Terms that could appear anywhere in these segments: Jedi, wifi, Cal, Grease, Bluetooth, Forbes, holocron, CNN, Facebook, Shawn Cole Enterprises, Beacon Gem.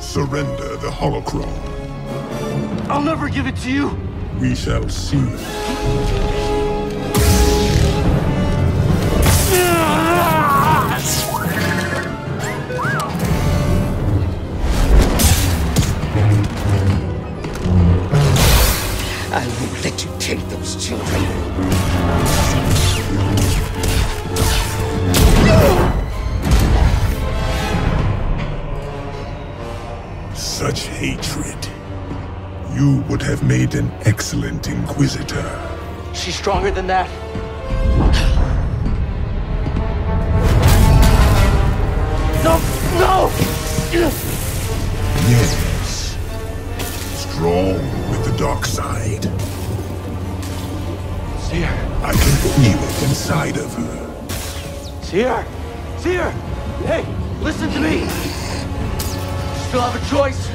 Surrender the holocron. I'll never give it to you. We shall see. I won't let you take those children. Such hatred. You would have made an excellent inquisitor. She's stronger than that. No! No! Yes. Strong. The dark side. See her. I can feel it inside of her. See her. See her. Hey, listen to me. Still have a choice.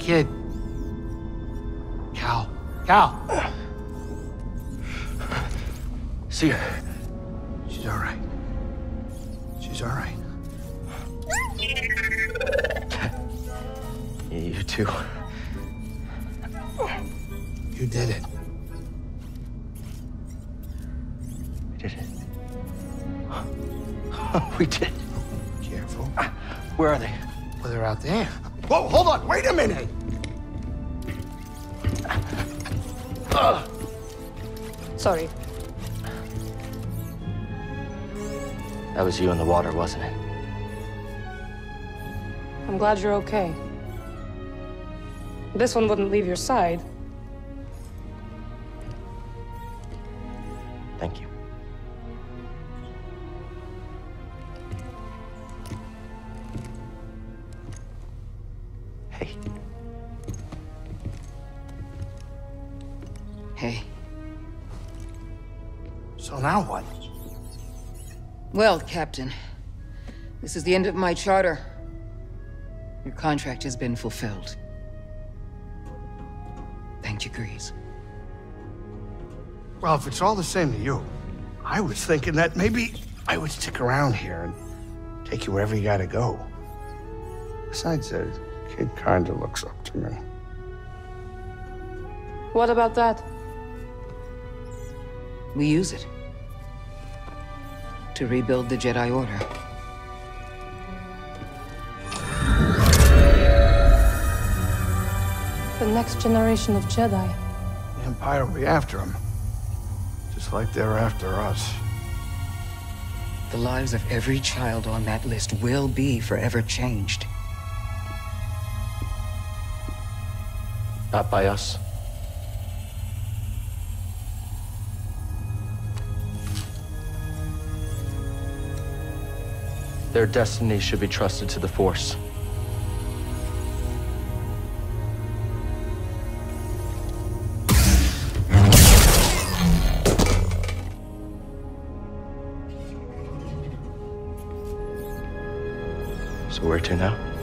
Kid. Cal. Cal! See her. She's all right. She's all right. You too. You did it. We did it. We did it. Careful. Where are they? Well, they're out there. Whoa, hold on, wait a minute! Sorry. That was you in the water, wasn't it? I'm glad you're okay. This one wouldn't leave your side. Thank you. Hey. So now what? Well, Captain, this is the end of my charter. Your contract has been fulfilled. Thank you, Grease. Well, if it's all the same to you, I was thinking that maybe I would stick around here and take you wherever you gotta go. Besides, the kid kinda looks up to me. What about that? We use it to rebuild the Jedi Order. The next generation of Jedi. The Empire will be after them, just like they're after us. The lives of every child on that list will be forever changed. Not by us. Their destiny should be trusted to the Force. So where to now?